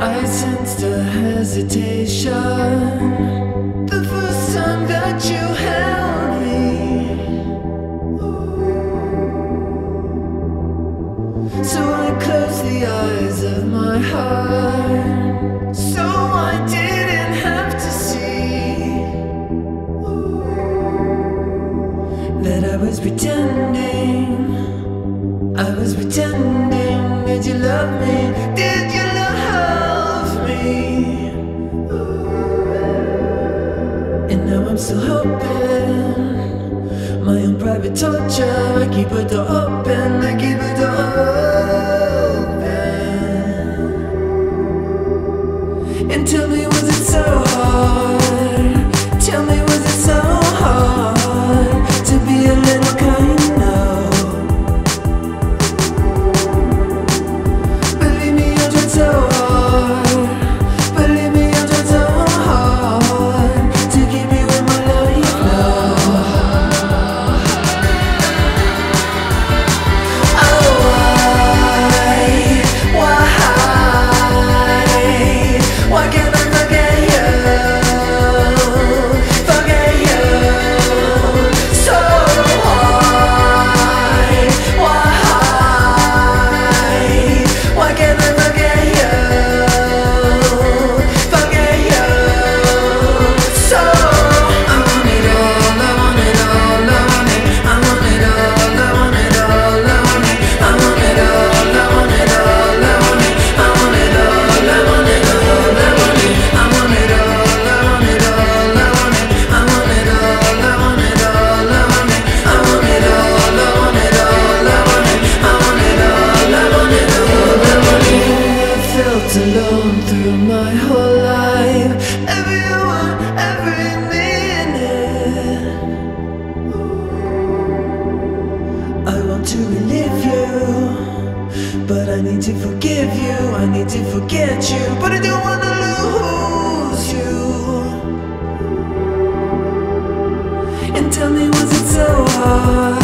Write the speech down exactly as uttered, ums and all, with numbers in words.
I sensed a hesitation the first time that you held me. Ooh. So I closed the eyes of my heart, so I didn't have to see. Ooh. That I was pretending, I was pretending that you loved me. Did you love me? Ooh. And now I'm still hoping, my own private torture. I keep a door open, I keep a door open. And tell me, was it so hard? Tell me, was it so hard to be a little kind? Alone through my whole life, every hour, every minute. Ooh. I want to relieve you, but I need to forgive you. I need to forget you, but I don't wanna lose you. And tell me, was it so hard?